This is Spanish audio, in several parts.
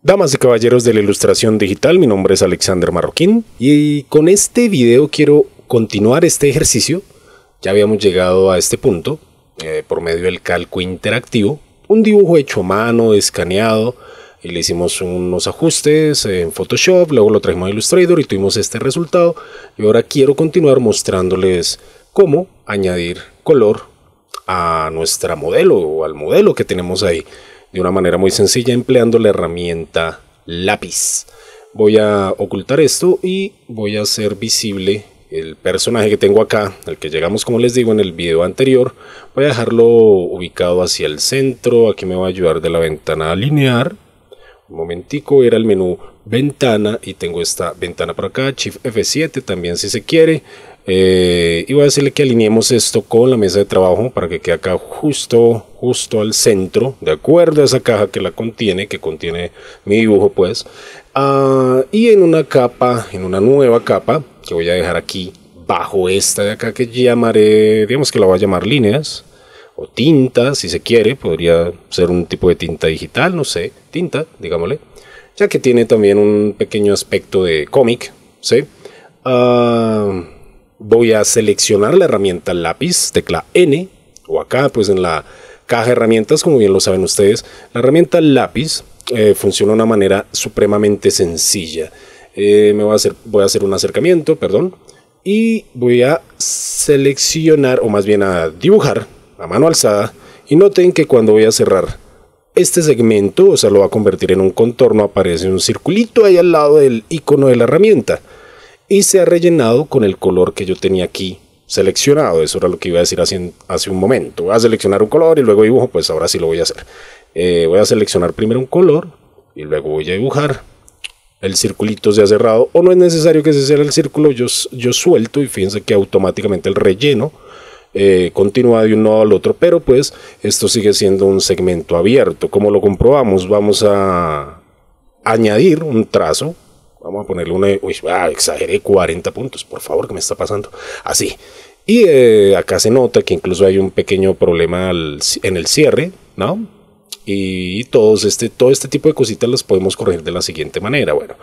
Damas y caballeros de la ilustración digital, mi nombre es Alexander Marroquín y con este video quiero continuar este ejercicio. Ya habíamos llegado a este punto por medio del calco interactivo, un dibujo hecho a mano, escaneado, y le hicimos unos ajustes en Photoshop, luego lo trajimos a Illustrator y tuvimos este resultado. Y ahora quiero continuar mostrándoles cómo añadir color a nuestra modelo o al modelo que tenemos ahí, de una manera muy sencilla empleando la herramienta lápiz. Voy a ocultar esto y voy a hacer visible el personaje que tengo acá, al que llegamos, como les digo, en el video anterior. Voy a dejarlo ubicado hacia el centro. Aquí me va a ayudar de la ventana lineal. Un momentico, era el menú ventana y tengo esta ventana por acá, Shift F7 también si se quiere. Y voy a decirle que alineemos esto con la mesa de trabajo para que quede acá justo al centro, de acuerdo a esa caja que la contiene, que contiene mi dibujo, pues. Y en una capa, en una nueva capa que voy a dejar aquí bajo esta de acá, que llamaré, digamos que la voy a llamar líneas o tinta si se quiere, podría ser un tipo de tinta digital, no sé, tinta, digámosle, ya que tiene también un pequeño aspecto de cómic, ¿sí? Voy a seleccionar la herramienta lápiz, tecla N, o acá pues en la caja de herramientas, como bien lo saben ustedes, la herramienta lápiz funciona de una manera supremamente sencilla. Voy a hacer un acercamiento, perdón, y voy a seleccionar, o más bien a dibujar a mano alzada, y noten que cuando voy a cerrar este segmento, o sea, lo va a convertir en un contorno, aparece un circulito ahí al lado del icono de la herramienta. Y se ha rellenado con el color que yo tenía aquí seleccionado. Eso era lo que iba a decir hace un momento. Voy a seleccionar un color y luego dibujo. Pues ahora sí lo voy a hacer. Voy a seleccionar primero un color y luego voy a dibujar. El circulito se ha cerrado, o no es necesario que se cierre el círculo. Yo suelto y fíjense que automáticamente el relleno continúa de un nodo al otro. Pero pues esto sigue siendo un segmento abierto. Como lo comprobamos, vamos a añadir un trazo. Vamos a ponerle una... Uy, exageré 40 puntos, por favor, ¿qué me está pasando? Así. Y acá se nota que incluso hay un pequeño problema en el cierre, ¿no? Y todo este tipo de cositas las podemos corregir de la siguiente manera. Bueno,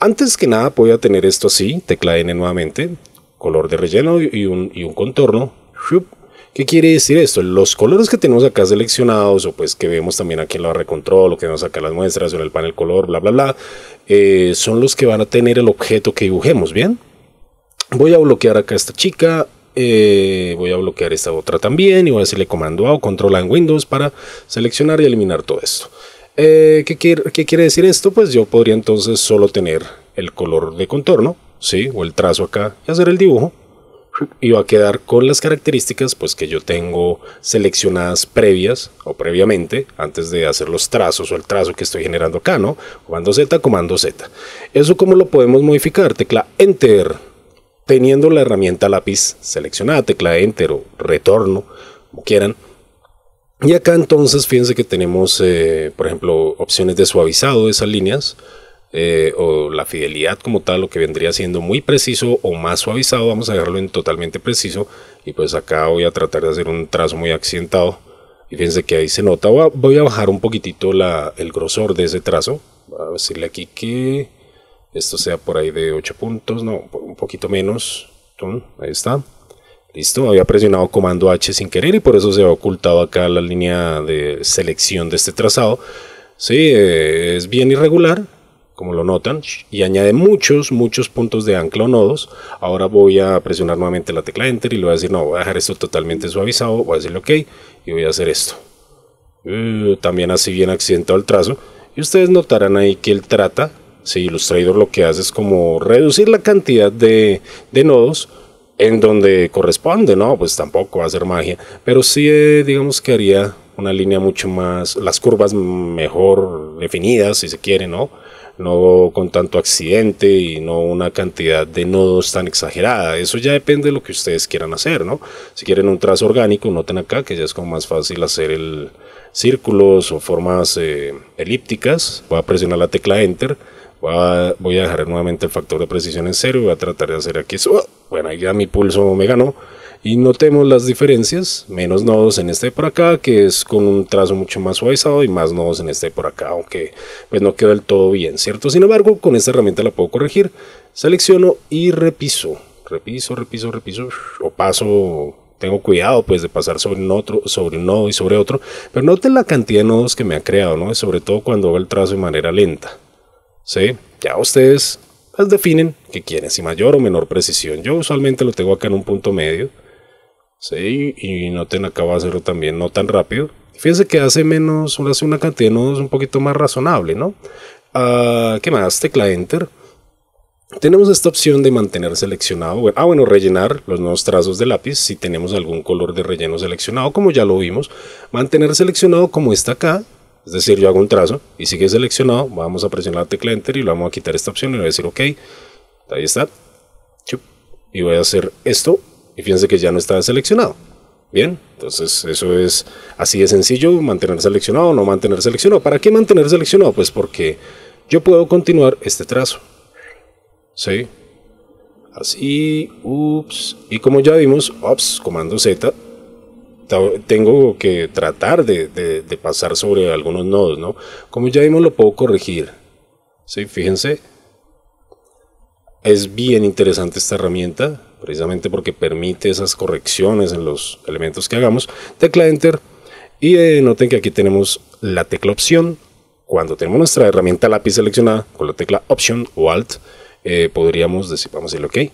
antes que nada voy a tener esto así, tecla N nuevamente, color de relleno y un contorno. ¿Qué quiere decir esto? Los colores que tenemos acá seleccionados, o pues que vemos también aquí en la barra de control, o que vemos acá en las muestras, o en el panel color, bla, bla, bla, son los que van a tener el objeto que dibujemos, ¿bien? Voy a bloquear acá a esta chica, voy a bloquear esta otra también, y voy a decirle comando A o control A en Windows para seleccionar y eliminar todo esto. ¿Qué quiere decir esto? Pues yo podría entonces solo tener el color de contorno, ¿sí? O el trazo acá y hacer el dibujo. Y va a quedar con las características pues que yo tengo seleccionadas previamente antes de hacer los trazos o el trazo que estoy generando acá, ¿no? Comando Z, comando Z. Eso, ¿cómo lo podemos modificar? Tecla Enter, teniendo la herramienta lápiz seleccionada, tecla Enter o retorno, como quieran. Y acá entonces fíjense que tenemos, por ejemplo, opciones de suavizado de esas líneas. O la fidelidad como tal, lo que vendría siendo muy preciso o más suavizado. Vamos a dejarlo en totalmente preciso, y pues acá voy a tratar de hacer un trazo muy accidentado, y fíjense que ahí se nota. Voy a bajar un poquitito el grosor de ese trazo. Voy a decirle aquí que esto sea por ahí de 8 puntos, no, un poquito menos. Ahí está, listo. Había presionado comando H sin querer y por eso se ha ocultado acá la línea de selección de este trazado. Sí, es bien irregular, como lo notan, y añade muchos puntos de ancla o nodos. Ahora voy a presionar nuevamente la tecla Enter y le voy a decir, no, voy a dejar esto totalmente suavizado, voy a decirle OK, y voy a hacer esto. También así bien accidentado el trazo, y ustedes notarán ahí que él trata, si Illustrator lo que hace es como reducir la cantidad de nodos en donde corresponde, ¿no? Pues tampoco va a ser magia, pero sí digamos que haría una línea mucho más, las curvas mejor definidas si se quiere, ¿no? No con tanto accidente y no una cantidad de nodos tan exagerada. Eso ya depende de lo que ustedes quieran hacer, ¿no? Si quieren un trazo orgánico, noten acá que ya es como más fácil hacer círculos o formas elípticas. Voy a presionar la tecla Enter, voy a dejar nuevamente el factor de precisión en cero y voy a tratar de hacer aquí eso. Bueno, ahí ya mi pulso me ganó. y notemos las diferencias, menos nodos en este por acá, que es con un trazo mucho más suavizado, y más nodos en este por acá, aunque pues no quedó del todo bien, ¿cierto? Sin embargo, con esta herramienta la puedo corregir, selecciono y repiso, o paso, tengo cuidado pues de pasar sobre un nodo y sobre otro, pero noten la cantidad de nodos que me ha creado, ¿no? Sobre todo cuando hago el trazo de manera lenta, ¿sí? Ya ustedes las definen que quieren, si mayor o menor precisión. Yo usualmente lo tengo acá en un punto medio, ¿sí? Y noten acá va a hacerlo también no tan rápido. Fíjense que hace menos, hace una cantidad de nodos un poquito más razonable, ¿no? ¿Qué más? Tecla Enter. Tenemos esta opción de mantener seleccionado, bueno, rellenar los nuevos trazos de lápiz si tenemos algún color de relleno seleccionado, como ya lo vimos. Mantener seleccionado como está acá, es decir, yo hago un trazo y sigue seleccionado, vamos a presionar la tecla Enter y lo vamos a quitar esta opción y le voy a decir OK, ahí está, y voy a hacer esto, y fíjense que ya no está seleccionado. Bien, entonces eso es así de sencillo, mantener seleccionado o no mantener seleccionado. ¿Para qué mantener seleccionado? Pues porque yo puedo continuar este trazo, ¿sí? Así, ups, y como ya vimos, ups, comando Z, tengo que tratar de pasar sobre algunos nodos, ¿no? Como ya vimos, lo puedo corregir, ¿sí? Fíjense, es bien interesante esta herramienta, precisamente porque permite esas correcciones en los elementos que hagamos. Tecla Enter, y noten que aquí tenemos la tecla Opción. Cuando tenemos nuestra herramienta lápiz seleccionada, con la tecla Opción o Alt, podríamos decir, vamos a decirle OK,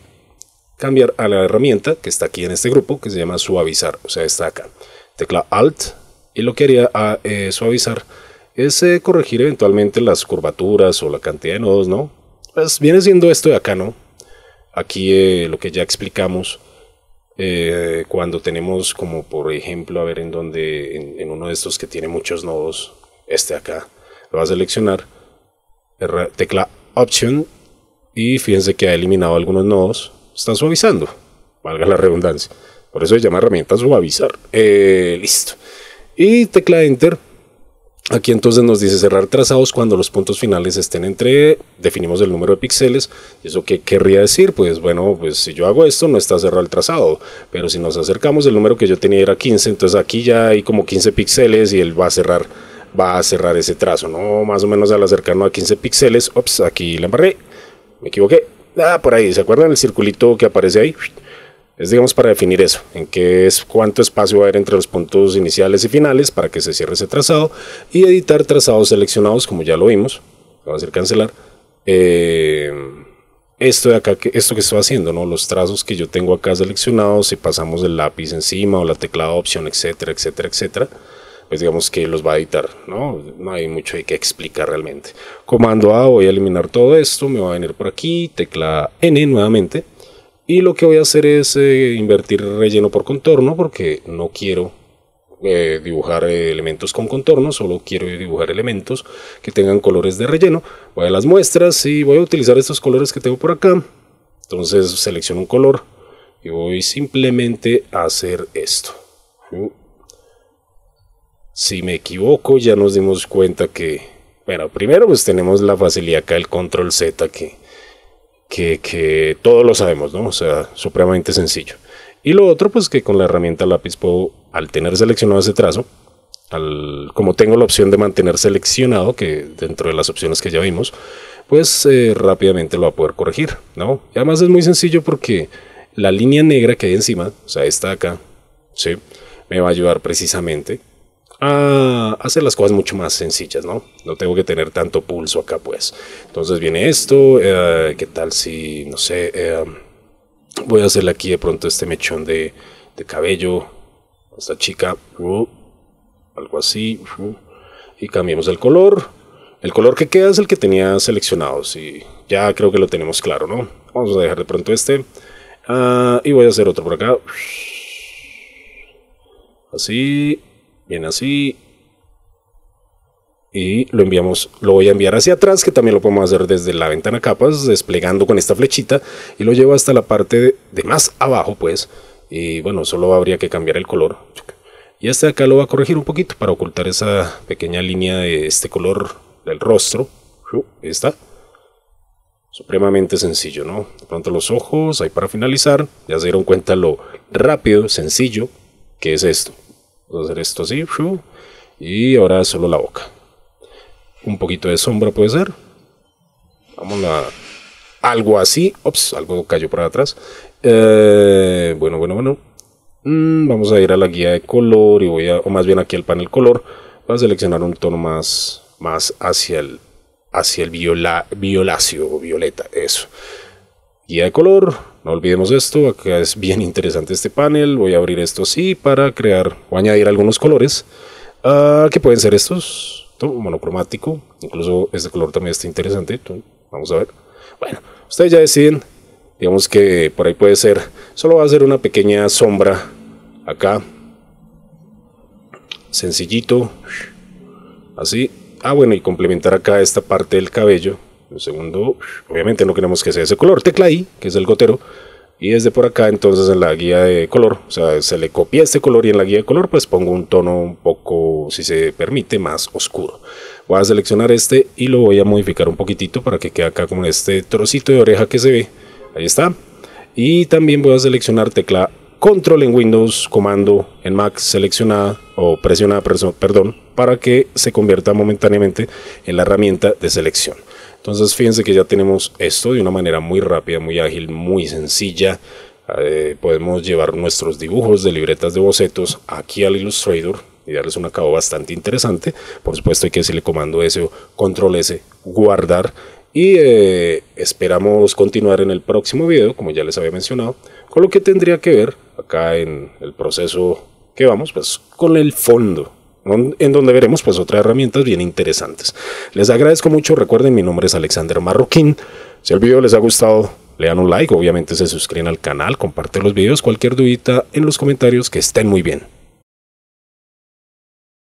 cambiar a la herramienta que está aquí en este grupo, que se llama Suavizar, o sea, está acá, tecla Alt, y lo que haría a suavizar es corregir eventualmente las curvaturas o la cantidad de nodos, ¿no? Pues viene siendo esto de acá, ¿no? Aquí lo que ya explicamos cuando tenemos, como por ejemplo, a ver en donde, en uno de estos que tiene muchos nodos, este de acá, lo va a seleccionar, tecla Option, y fíjense que ha eliminado algunos nodos, está suavizando, valga la redundancia, por eso se llama herramienta suavizar. Listo, y tecla Enter. Aquí entonces nos dice cerrar trazados cuando los puntos finales estén entre, definimos el número de píxeles. ¿Eso qué querría decir? Pues bueno, pues si yo hago esto no está cerrado el trazado, pero si nos acercamos, el número que yo tenía era 15, entonces aquí ya hay como 15 píxeles y él va a cerrar ese trazo, ¿no? Más o menos al acercarnos a 15 píxeles, ops, aquí la embarré, me equivoqué, por ahí, ¿se acuerdan el circulito que aparece ahí? Es, digamos, para definir eso, en qué es, cuánto espacio va a haber entre los puntos iniciales y finales para que se cierre ese trazado, y editar trazados seleccionados, como ya lo vimos. Vamos a hacer cancelar esto de acá, esto que estoy haciendo, ¿no? Los trazos que yo tengo acá seleccionados, si pasamos el lápiz encima o la tecla Opción, etcétera, etcétera, etcétera, pues digamos que los va a editar, ¿no? No hay mucho que explicar realmente. Comando A, voy a eliminar todo esto, me va a venir por aquí, tecla N nuevamente, y lo que voy a hacer es invertir relleno por contorno, porque no quiero dibujar elementos con contorno, solo quiero dibujar elementos que tengan colores de relleno. Voy a las muestras y voy a utilizar estos colores que tengo por acá. Entonces selecciono un color y voy simplemente a hacer esto. Si me equivoco, ya nos dimos cuenta que, bueno, primero pues tenemos la facilidad acá, el control Z, que todos lo sabemos, ¿no? O sea, supremamente sencillo. Y lo otro, pues que con la herramienta lápiz puedo, al tener seleccionado ese trazo, como tengo la opción de mantener seleccionado, que dentro de las opciones que ya vimos, pues rápidamente lo va a poder corregir, ¿no? Y además es muy sencillo porque la línea negra que hay encima, o sea, esta de acá, ¿sí? Me va a ayudar precisamente a hacer las cosas mucho más sencillas, ¿no? No tengo que tener tanto pulso acá, pues. Entonces viene esto, ¿qué tal si, no sé, voy a hacerle aquí de pronto este mechón de cabello, esta chica, algo así, y cambiemos el color. El color que queda es el que tenía seleccionado, sí, ya creo que lo tenemos claro, ¿no? Vamos a dejar de pronto este, y voy a hacer otro por acá, así. Bien, así, y lo enviamos, lo voy a enviar hacia atrás, que también lo podemos hacer desde la ventana capas, desplegando con esta flechita, y lo llevo hasta la parte de más abajo, pues, y bueno, solo habría que cambiar el color, y este de acá lo va a corregir un poquito para ocultar esa pequeña línea de este color del rostro. Ahí está, supremamente sencillo, ¿no? De pronto los ojos, ahí para finalizar, ya se dieron cuenta lo rápido, sencillo, que es esto. Vamos a hacer esto así, y ahora solo la boca. Un poquito de sombra puede ser. Vamos a algo así. Ops, algo cayó para atrás. Bueno. Vamos a ir a la guía de color y voy a, o más bien aquí al panel color, voy a seleccionar un tono más hacia el violáceo o violeta, eso. Guía de color, no olvidemos esto, acá es bien interesante este panel. Voy a abrir esto así para crear o añadir algunos colores, que pueden ser estos, monocromático, incluso este color también está interesante, vamos a ver. Bueno, ustedes ya deciden, digamos que por ahí puede ser, solo va a hacer una pequeña sombra acá, sencillito, así. Ah, bueno, y complementar acá esta parte del cabello. Un segundo, obviamente no queremos que sea ese color. Tecla I, que es el gotero. Y desde por acá, entonces en la guía de color, o sea, se le copia este color y en la guía de color, pues pongo un tono un poco, si se permite, más oscuro. Voy a seleccionar este y lo voy a modificar un poquitito para que quede acá como este trocito de oreja que se ve. Ahí está. Y también voy a seleccionar tecla Control en Windows, comando en Mac seleccionada o presionada, perdón, para que se convierta momentáneamente en la herramienta de selección. Entonces fíjense que ya tenemos esto de una manera muy rápida, muy ágil, muy sencilla. Podemos llevar nuestros dibujos de libretas de bocetos aquí al Illustrator y darles un acabado bastante interesante. Por supuesto hay que decirle comando S o control S, guardar. Y esperamos continuar en el próximo video, como ya les había mencionado, con lo que tendría que ver acá en el proceso que vamos, pues con el fondo, en donde veremos pues otras herramientas bien interesantes. Les agradezco mucho, recuerden, mi nombre es Alexander Marroquín. Si el video les ha gustado, le dan un like, obviamente se suscriben al canal, comparten los videos, cualquier dudita en los comentarios, que estén muy bien.